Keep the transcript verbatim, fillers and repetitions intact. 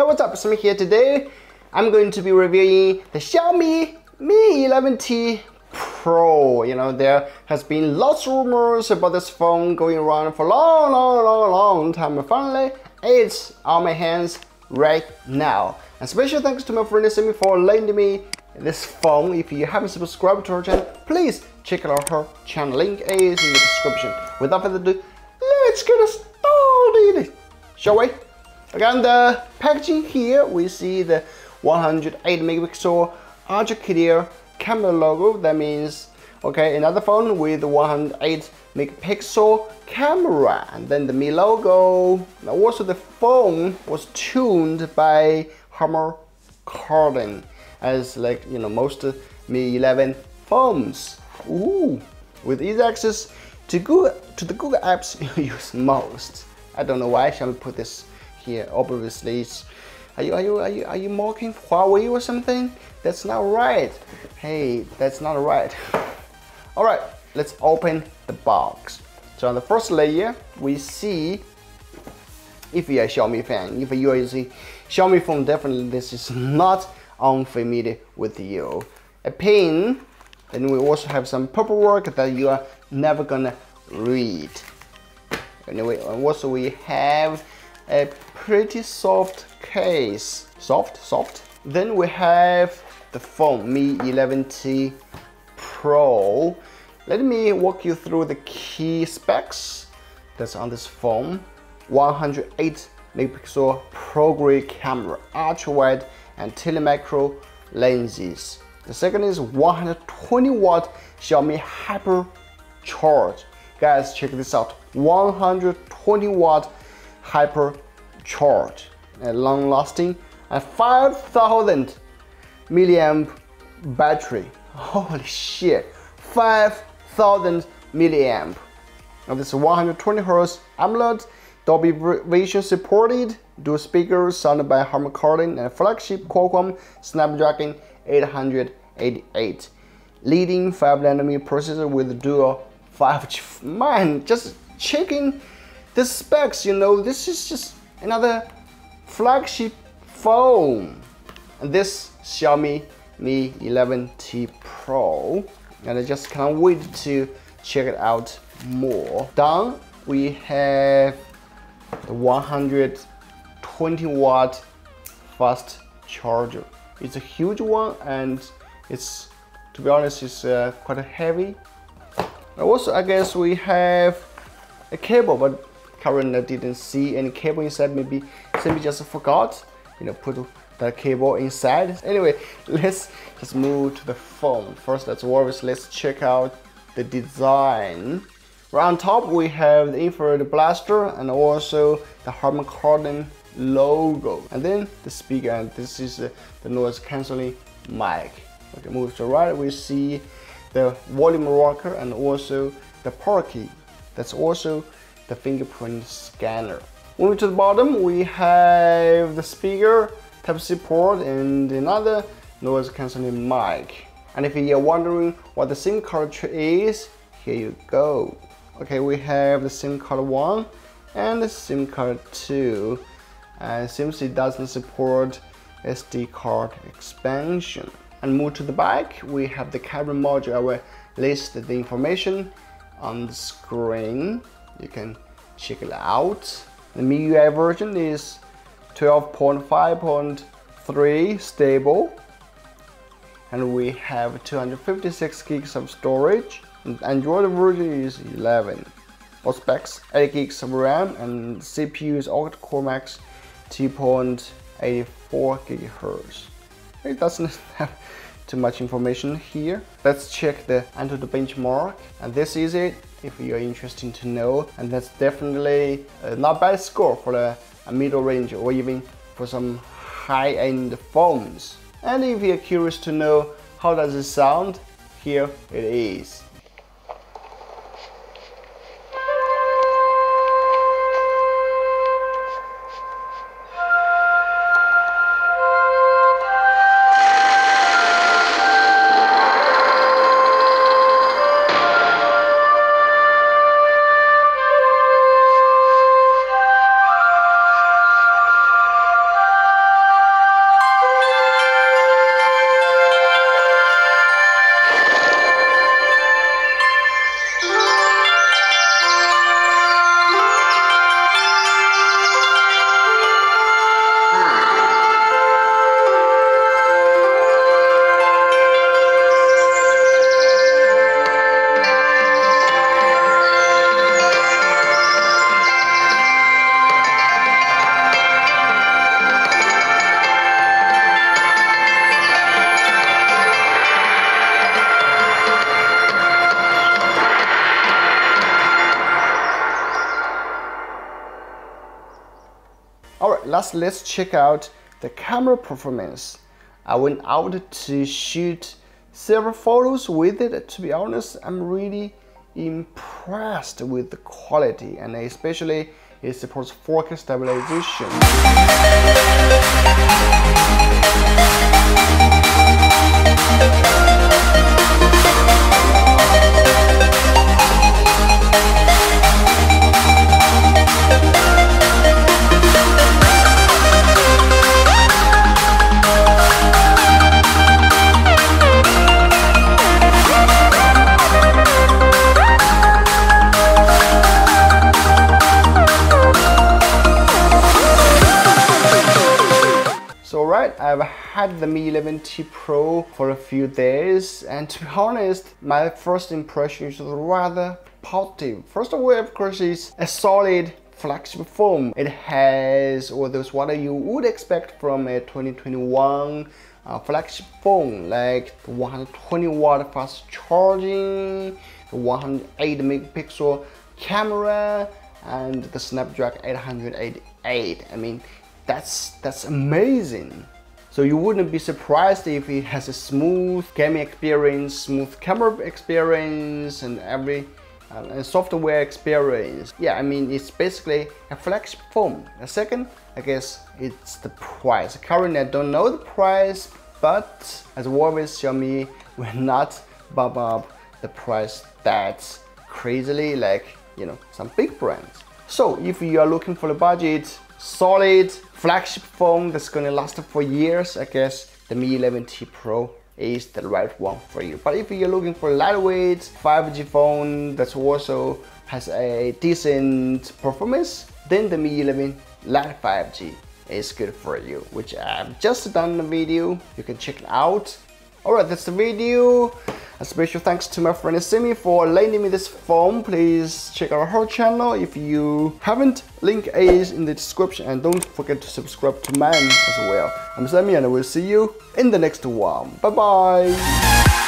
Hey, what's up, it's me here. Today I'm going to be reviewing the Xiaomi Mi eleven T Pro. You know, there has been lots of rumors about this phone going around for a long, long, long, long time, and finally it's on my hands right now. And special thanks to my friend Sammy for lending me this phone. If you haven't subscribed to her channel, please check out her channel, link is in the description. Without further ado, let's get started, shall we? Again, the packaging here, we see the one hundred eight megapixel ultra clear camera logo. That means, okay, another phone with one hundred eight megapixel camera, and then the Mi logo. Now also the phone was tuned by Harman Kardon, as like, you know, most Mi eleven phones. Ooh, with easy access to Google, to the Google apps you use most. I don't know why Xiaomi put this here. Obviously, it's, are you are you are you are you mocking Huawei or something? That's not right. Hey, that's not right. All right, let's open the box. So on the first layer, we see, if you're a Xiaomi fan, if you are using Xiaomi phone, definitely this is not unfamiliar with you. A pin. Then we also have some paperwork that you are never gonna read. Anyway, also we have a pretty soft case. Soft, soft. Then we have the phone, Mi eleven T Pro. Let me walk you through the key specs that's on this phone. one hundred eight megapixel pro-grade camera, ultra-wide and telemacro lenses. The second is one hundred twenty watt Xiaomi Hyper Charge. Guys, check this out, one hundred twenty watt Hyper Charge, a long-lasting and five thousand milliamp battery. Holy shit, five thousand milliamp. Now this is one hundred twenty hertz AMOLED, Dolby Vision supported, dual speakers sounded by Harman Kardon, and flagship Qualcomm Snapdragon eight hundred eighty-eight, leading five nanometer processor with dual five G. Man, just checking the specs, you know, this is just another flagship phone. And this Xiaomi Mi eleven T Pro, and I just can't wait to check it out more. Down we have the one hundred twenty watt fast charger. It's a huge one, and it's, to be honest, it's uh, quite heavy. Also, I guess we have a cable, but currently I didn't see any cable inside. Maybe Sammy just forgot, you know, put the cable inside. Anyway, let's just move to the phone. First, let's obviously let's check out the design. Right on top, we have the infrared blaster and also the Harman Kardon logo, and then the speaker, and this is uh, the noise cancelling mic. Okay, move to the right, we see the volume rocker and also the power key. That's also the fingerprint scanner. Moving to the bottom, we have the speaker, Type C port, and another noise cancelling mic. And if you're wondering what the SIM card is, here you go. Okay, we have the SIM card one and the SIM card two, and since it doesn't support S D card expansion. And move to the back, we have the camera module. I will list the information on the screen, you can check it out. The MiUI version is twelve point five point three stable, and we have two hundred fifty-six gigs of storage. Android version is eleven. For specs, eight gigs of RAM, and C P U is octa-core max, two point eight four gigahertz. It doesn't have too much information here. Let's check the AnTuTu benchmark, and this is it if you're interested to know. And that's definitely uh, not bad score for a, a middle range or even for some high-end phones. And if you're curious to know how does it sound, here it is. Just let's check out the camera performance. I went out to shoot several photos with it. To be honest, I'm really impressed with the quality, and especially it supports four K stabilization. I've had the Mi eleven T Pro for a few days, and to be honest, my first impression is rather positive. First of all, of course, it's a solid flagship phone. It has all those what you would expect from a twenty twenty-one uh, flagship phone, like the one hundred twenty watt fast charging, the one hundred eight megapixel camera, and the Snapdragon eight hundred eighty-eight. I mean, that's that's amazing. So you wouldn't be surprised if it has a smooth gaming experience, smooth camera experience, and every uh, and software experience. Yeah, I mean, it's basically a flagship phone. A second, I guess it's the price. Currently, I don't know the price, but as always, Xiaomi will not bump up the price that crazily, like, you know, some big brands. So if you are looking for a budget, solid flagship phone that's going to last for years, I guess the Mi eleven T Pro is the right one for you. But if you're looking for a lightweight five G phone that also has a decent performance, then the Mi eleven Lite five G is good for you, which I've just done the video. You can check it out. Alright, that's the video. A special thanks to my friend Simi for lending me this phone. Please check out her channel if you haven't. Link is in the description, and don't forget to subscribe to mine as well. I'm Simi, and I will see you in the next one. Bye bye.